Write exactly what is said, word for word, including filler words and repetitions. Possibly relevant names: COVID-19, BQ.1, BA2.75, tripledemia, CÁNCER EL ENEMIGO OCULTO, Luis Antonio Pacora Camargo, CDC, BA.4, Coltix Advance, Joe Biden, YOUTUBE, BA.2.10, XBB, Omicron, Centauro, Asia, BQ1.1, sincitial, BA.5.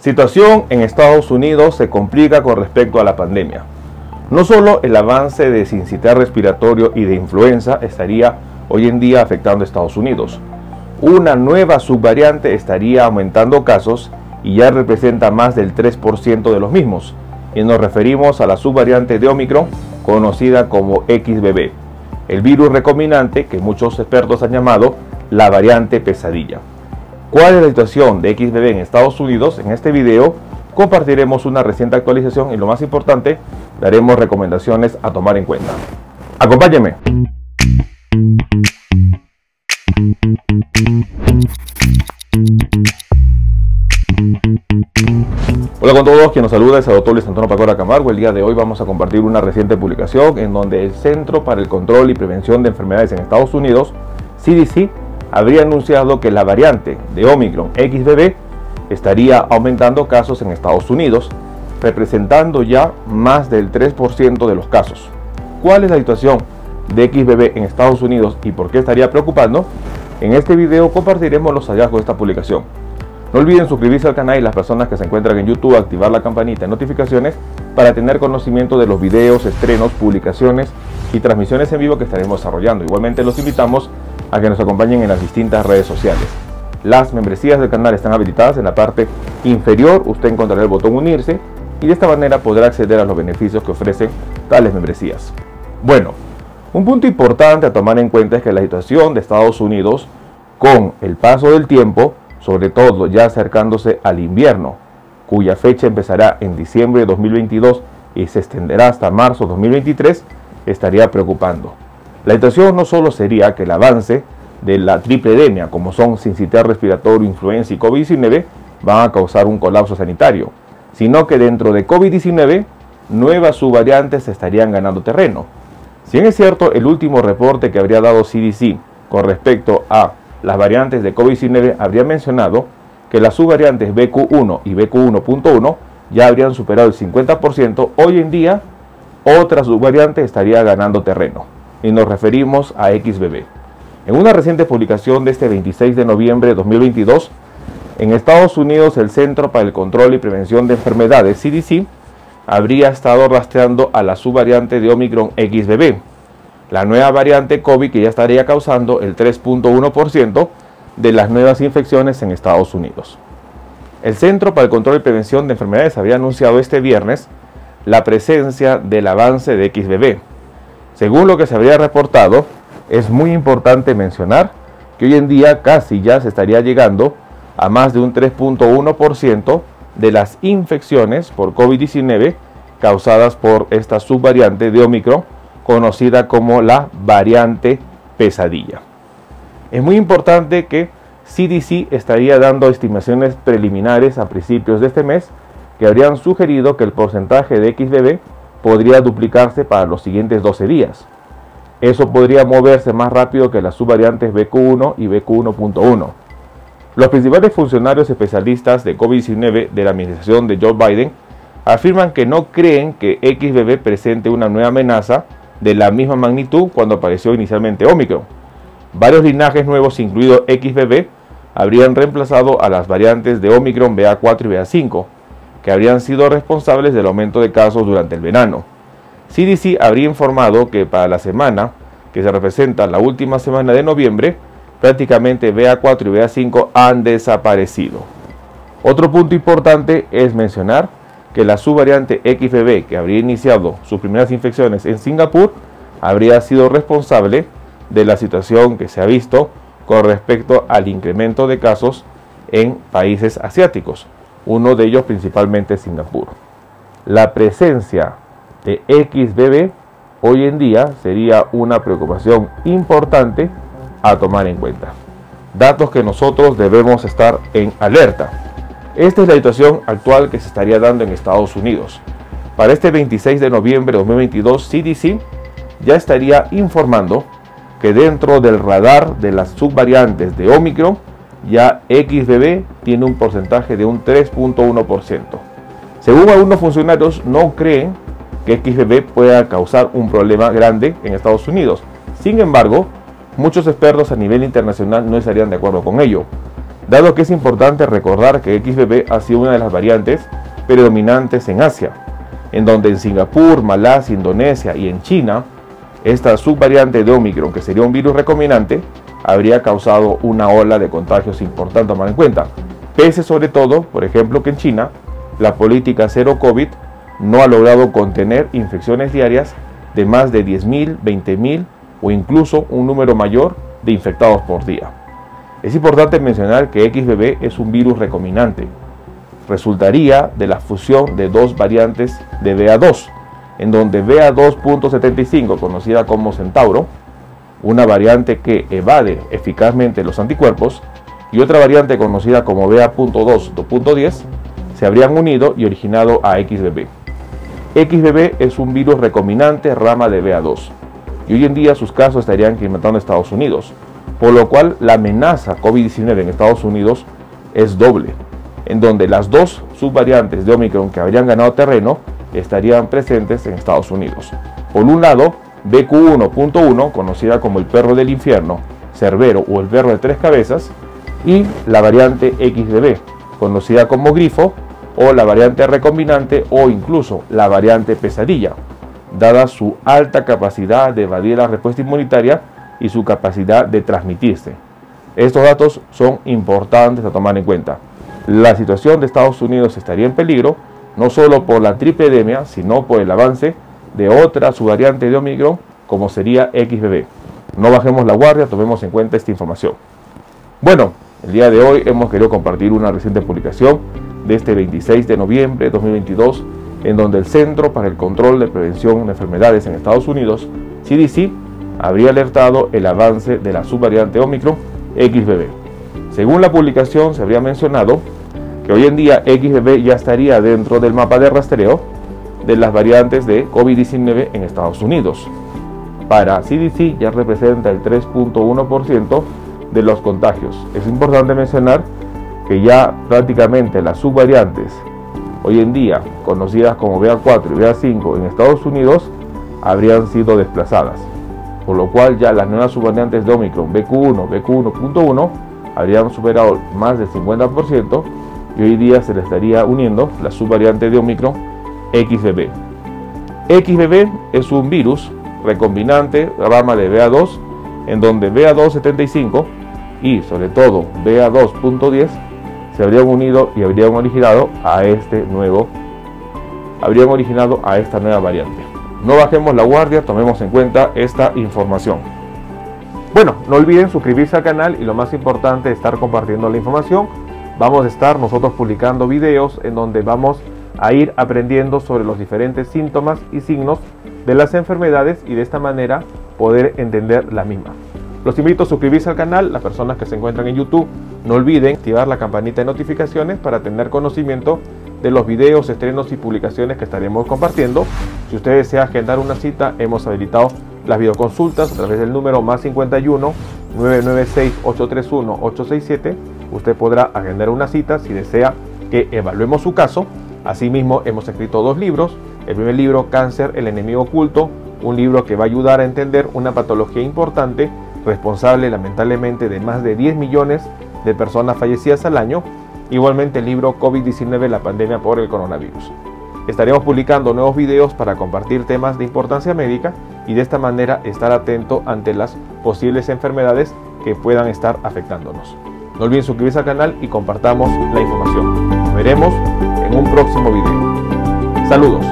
Situación en Estados Unidos se complica con respecto a la pandemia. No solo el avance de sincitial respiratorio y de influenza estaría hoy en día afectando a Estados Unidos. Una nueva subvariante estaría aumentando casos y ya representa más del tres por ciento de los mismos, y nos referimos a la subvariante de Omicron, conocida como X B B, el virus recombinante que muchos expertos han llamado la variante pesadilla. ¿Cuál es la situación de X B B en Estados Unidos? En este video compartiremos una reciente actualización y, lo más importante, daremos recomendaciones a tomar en cuenta. ¡Acompáñenme! Hola con todos, quien nos saluda es el doctor Luis Antonio Pacora Camargo. El día de hoy vamos a compartir una reciente publicación en donde el Centro para el Control y Prevención de Enfermedades en Estados Unidos, C D C, habría anunciado que la variante de Omicron X B B estaría aumentando casos en Estados Unidos, representando ya más del tres por ciento de los casos. ¿Cuál es la situación de X B B en Estados Unidos y por qué estaría preocupando? En este video compartiremos los hallazgos de esta publicación. No olviden suscribirse al canal y las personas que se encuentran en YouTube activar la campanita de notificaciones para tener conocimiento de los videos, estrenos, publicaciones y transmisiones en vivo que estaremos desarrollando. Igualmente los invitamos a que nos acompañen en las distintas redes sociales. Las membresías del canal están habilitadas en la parte inferior, usted encontrará el botón unirse y de esta manera podrá acceder a los beneficios que ofrecen tales membresías. Bueno, un punto importante a tomar en cuenta es que la situación de Estados Unidos con el paso del tiempo, sobre todo ya acercándose al invierno, cuya fecha empezará en diciembre de dos mil veintidós y se extenderá hasta marzo de dos mil veintitrés, estaría preocupando. La situación no solo sería que el avance de la tripledemia, como son sincitial respiratorio, influenza y COVID diecinueve, van a causar un colapso sanitario, sino que dentro de COVID diecinueve, nuevas subvariantes estarían ganando terreno. Si bien es cierto, el último reporte que habría dado C D C con respecto a las variantes de COVID diecinueve habría mencionado que las subvariantes B Q uno y B Q uno punto uno ya habrían superado el cincuenta por ciento, hoy en día otra subvariante estaría ganando terreno, y nos referimos a X B B. En una reciente publicación de este veintiséis de noviembre de dos mil veintidós, en Estados Unidos el Centro para el Control y Prevención de Enfermedades, C D C, habría estado rastreando a la subvariante de Omicron X B B, la nueva variante COVID que ya estaría causando el tres punto uno por ciento de las nuevas infecciones en Estados Unidos. El Centro para el Control y Prevención de Enfermedades había anunciado este viernes la presencia del avance de X B B. Según lo que se habría reportado, es muy importante mencionar que hoy en día casi ya se estaría llegando a más de un tres punto uno por ciento de las infecciones por COVID diecinueve causadas por esta subvariante de Omicron, conocida como la variante pesadilla. Es muy importante que C D C estaría dando estimaciones preliminares a principios de este mes que habrían sugerido que el porcentaje de X B B podría duplicarse para los siguientes doce días. Eso podría moverse más rápido que las subvariantes B Q uno y B Q uno punto uno. Los principales funcionarios especialistas de COVID diecinueve de la administración de Joe Biden afirman que no creen que X B B presente una nueva amenaza de la misma magnitud cuando apareció inicialmente Omicron. Varios linajes nuevos, incluido X B B, habrían reemplazado a las variantes de Omicron B A cuatro y B A cinco, que habrían sido responsables del aumento de casos durante el verano. C D C habría informado que para la semana, que se representa la última semana de noviembre, prácticamente B A cuatro y B A cinco han desaparecido. Otro punto importante es mencionar que la subvariante X B B, que habría iniciado sus primeras infecciones en Singapur, habría sido responsable de la situación que se ha visto con respecto al incremento de casos en países asiáticos, uno de ellos principalmente Singapur. La presencia de X B B hoy en día sería una preocupación importante a tomar en cuenta. Datos que nosotros debemos estar en alerta. Esta es la situación actual que se estaría dando en Estados Unidos. Para este veintiséis de noviembre de dos mil veintidós, C D C ya estaría informando que dentro del radar de las subvariantes de Omicron, ya X B B tiene un porcentaje de un tres punto uno por ciento. Según algunos funcionarios, no creen que X B B pueda causar un problema grande en Estados Unidos. Sin embargo, muchos expertos a nivel internacional no estarían de acuerdo con ello. dado que es importante recordar que X B B ha sido una de las variantes predominantes en Asia, en donde en Singapur, Malasia, Indonesia y en China, esta subvariante de Omicron, que sería un virus recombinante, habría causado una ola de contagios importante a tomar en cuenta, pese sobre todo, por ejemplo, que en China la política cero COVID no ha logrado contener infecciones diarias de más de diez mil, veinte mil o incluso un número mayor de infectados por día. Es importante mencionar que X B B es un virus recombinante. Resultaría de la fusión de dos variantes de B A dos, en donde B A dos punto setenta y cinco, conocida como Centauro, una variante que evade eficazmente los anticuerpos, y otra variante conocida como B A punto dos punto diez, se habrían unido y originado a X B B. X B B es un virus recombinante rama de B A dos, y hoy en día sus casos estarían incrementando en Estados Unidos, por lo cual la amenaza COVID diecinueve en Estados Unidos es doble, en donde las dos subvariantes de Omicron que habrían ganado terreno estarían presentes en Estados Unidos. Por un lado, B Q uno punto uno, conocida como el perro del infierno, Cerbero o el perro de tres cabezas, y la variante X B B, conocida como grifo, o la variante recombinante o incluso la variante pesadilla, dada su alta capacidad de evadir la respuesta inmunitaria y su capacidad de transmitirse. Estos datos son importantes a tomar en cuenta. La situación de Estados Unidos estaría en peligro, no solo por la tripledemia, sino por el avance de otra subvariante de Omicron, como sería X B B. No bajemos la guardia, tomemos en cuenta esta información. Bueno, el día de hoy hemos querido compartir una reciente publicación de este veintiséis de noviembre de dos mil veintidós, en donde el Centro para el Control de Prevención de Enfermedades en Estados Unidos, C D C, habría alertado el avance de la subvariante Omicron X B B. Según la publicación, se habría mencionado que hoy en día X B B ya estaría dentro del mapa de rastreo de las variantes de COVID diecinueve en Estados Unidos. Para C D C ya representa el tres punto uno por ciento de los contagios. Es importante mencionar que ya prácticamente las subvariantes hoy en día conocidas como B A cuatro y B A cinco en Estados Unidos habrían sido desplazadas, por lo cual ya las nuevas subvariantes de Omicron B Q uno, B Q uno punto uno habrían superado más del cincuenta por ciento y hoy día se le estaría uniendo la subvariante de Omicron X B B. X B B es un virus recombinante rama de B A dos, en donde B A dos punto setenta y cinco y sobre todo B A dos punto diez se habrían unido y habrían originado a este nuevo habrían originado a esta nueva variante. No bajemos la guardia, tomemos en cuenta esta información. Bueno, no olviden suscribirse al canal y lo más importante, estar compartiendo la información. Vamos a estar nosotros publicando videos en donde vamos a ir aprendiendo sobre los diferentes síntomas y signos de las enfermedades y de esta manera poder entender las mismas. Los invito a suscribirse al canal. Las personas que se encuentran en YouTube, no olviden activar la campanita de notificaciones para tener conocimiento de los videos, estrenos y publicaciones que estaremos compartiendo. Si usted desea agendar una cita, hemos habilitado las videoconsultas a través del número más cincuenta y uno, nueve nueve seis, ocho tres uno, ocho seis siete. Usted podrá agendar una cita si desea que evaluemos su caso. Asimismo, hemos escrito dos libros. El primer libro, Cáncer, el enemigo oculto, un libro que va a ayudar a entender una patología importante, responsable lamentablemente de más de diez millones de personas fallecidas al año. Igualmente el libro COVID diecinueve, la pandemia por el coronavirus. Estaremos publicando nuevos videos para compartir temas de importancia médica y de esta manera estar atento ante las posibles enfermedades que puedan estar afectándonos. No olviden suscribirse al canal y compartamos la información. Nos veremos en un próximo video. Saludos.